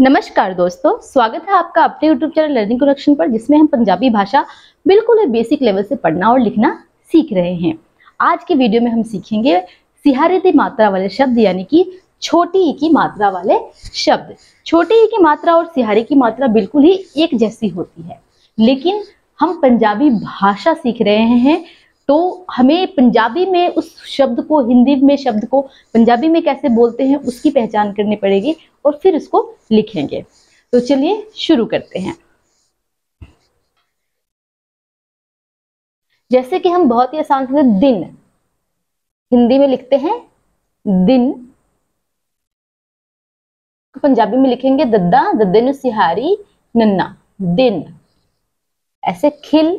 नमस्कार दोस्तों, स्वागत है आपका अपने YouTube चैनल लर्निंग करेक्शन पर, जिसमें हम पंजाबी भाषा बिल्कुल बेसिक लेवल से पढ़ना और लिखना सीख रहे हैं। आज के वीडियो में हम सीखेंगे सिहारे दी मात्रा वाले शब्द, यानी कि छोटी ई की मात्रा वाले शब्द। छोटी ई की मात्रा और सिहारे की मात्रा बिल्कुल ही एक जैसी होती है, लेकिन हम पंजाबी भाषा सीख रहे हैं तो हमें पंजाबी में उस शब्द को, हिंदी में शब्द को पंजाबी में कैसे बोलते हैं उसकी पहचान करनी पड़ेगी और फिर उसको लिखेंगे। तो चलिए शुरू करते हैं। जैसे कि हम बहुत ही आसान से दिन हिंदी में लिखते हैं, दिन पंजाबी में लिखेंगे दद्दा, दद्दे नु सिहारी नन्ना, दिन। ऐसे खिल,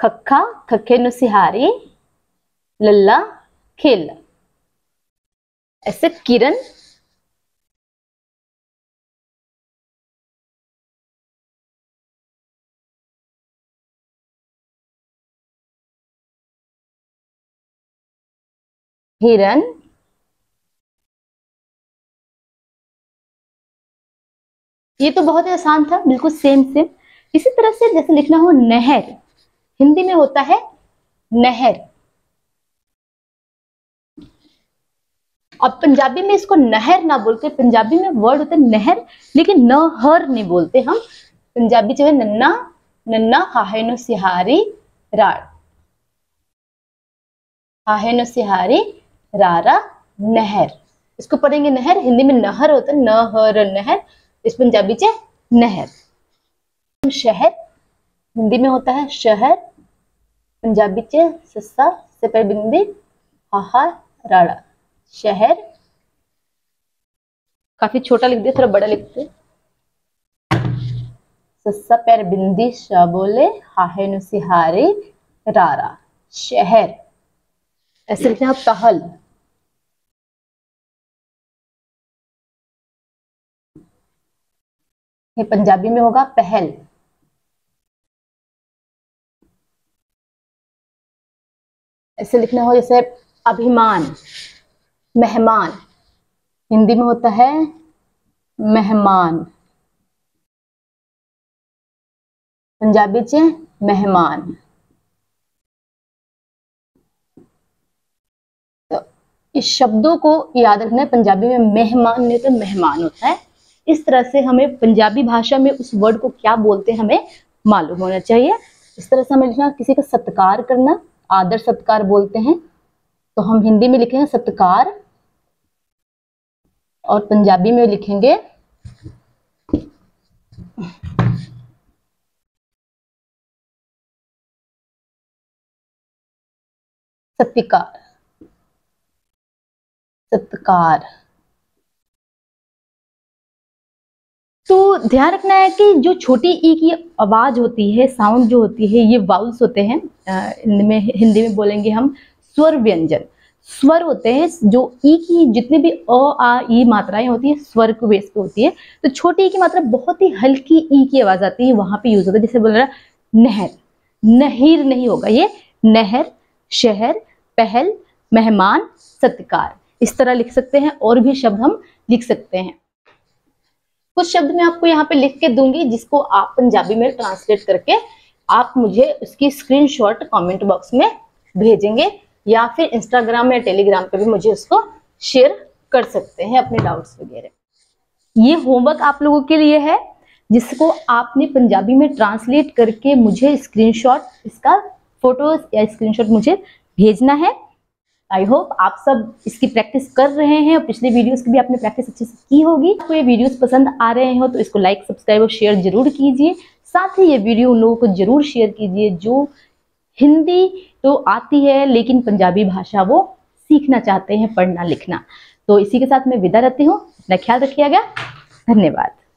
खखा, खखे नु सिहारी लल्ला खिल। ऐसे किरण, हिरन, ये तो बहुत ही आसान था, बिल्कुल सेम। इसी तरह से जैसे लिखना हो नहर, हिंदी में होता है नहर, और पंजाबी में इसको नहर ना बोलते, पंजाबी में वर्ड होता है नहर, लेकिन नहर नहीं बोलते हम पंजाबी, जो है नन्ना नन्ना खाहेनो सिहारी रार, खाहेनो सिहारी रारा नहर। इसको पढ़ेंगे नहर, हिंदी में नहर होता है नहर, नहर इस पंजाबी से नहर। शहर हिंदी में होता है शहर, पंजाबी चे सस्सा से पर बिंदी हाहा राड़ा शहर। काफी छोटा लिख दिया, थोड़ा बड़ा लिखते, सस्सा पैर बिंदी शा बोले हाहे नु सिहारे रारा शहर। ऐसे लिखते हैं पहल। ये पंजाबी में होगा पहल। ऐसे लिखना हो जैसे अभिमान, मेहमान, हिंदी में होता है मेहमान, पंजाबी च मेहमान। तो इस शब्दों को याद रखना है, पंजाबी में मेहमान नहीं तो मेहमान होता है। इस तरह से हमें पंजाबी भाषा में उस वर्ड को क्या बोलते हैं हमें मालूम होना चाहिए। इस तरह से हमें लिखना, किसी का सत्कार करना, आदर सत्कार बोलते हैं, तो हम हिंदी में लिखेंगे सत्कार और पंजाबी में लिखेंगे सत्कार, सत्कार। तो ध्यान रखना है कि जो छोटी ई की आवाज होती है, साउंड जो होती है, ये वाउल्स होते हैं, इनमें हिंदी में बोलेंगे हम स्वर व्यंजन। स्वर होते हैं जो ई की जितने भी अ आ ई मात्राएं होती है स्वर को बेस पे होती है। तो छोटी ई की मात्रा बहुत ही हल्की ई की आवाज आती है, वहां पे यूज होता है। जैसे बोल रहा नहर, नहीर नहीं होगा ये, नहर, शहर, पहल, मेहमान, सत्कार। इस तरह लिख सकते हैं, और भी शब्द हम लिख सकते हैं। कुछ शब्द मैं आपको यहाँ पे लिख के दूंगी, जिसको आप पंजाबी में ट्रांसलेट करके आप मुझे उसकी स्क्रीनशॉट कमेंट बॉक्स में भेजेंगे, या फिर इंस्टाग्राम या टेलीग्राम पे भी मुझे उसको शेयर कर सकते हैं अपने डाउट्स वगैरह। ये होमवर्क आप लोगों के लिए है, जिसको आपने पंजाबी में ट्रांसलेट करके मुझे स्क्रीनशॉट, इसका फोटोज या स्क्रीनशॉट मुझे भेजना है। आई होप आप सब इसकी प्रैक्टिस कर रहे हैं, और पिछले वीडियोस की भी आपने प्रैक्टिस अच्छे से की होगी। आपको ये वीडियोस पसंद आ रहे हो तो इसको लाइक, सब्सक्राइब और शेयर जरूर कीजिए। साथ ही ये वीडियो उन लोगों को जरूर शेयर कीजिए जो हिंदी तो आती है लेकिन पंजाबी भाषा वो सीखना चाहते हैं, पढ़ना लिखना। तो इसी के साथ मैं विदा रहती हूँ, अपना ख्याल रखिएगा, धन्यवाद।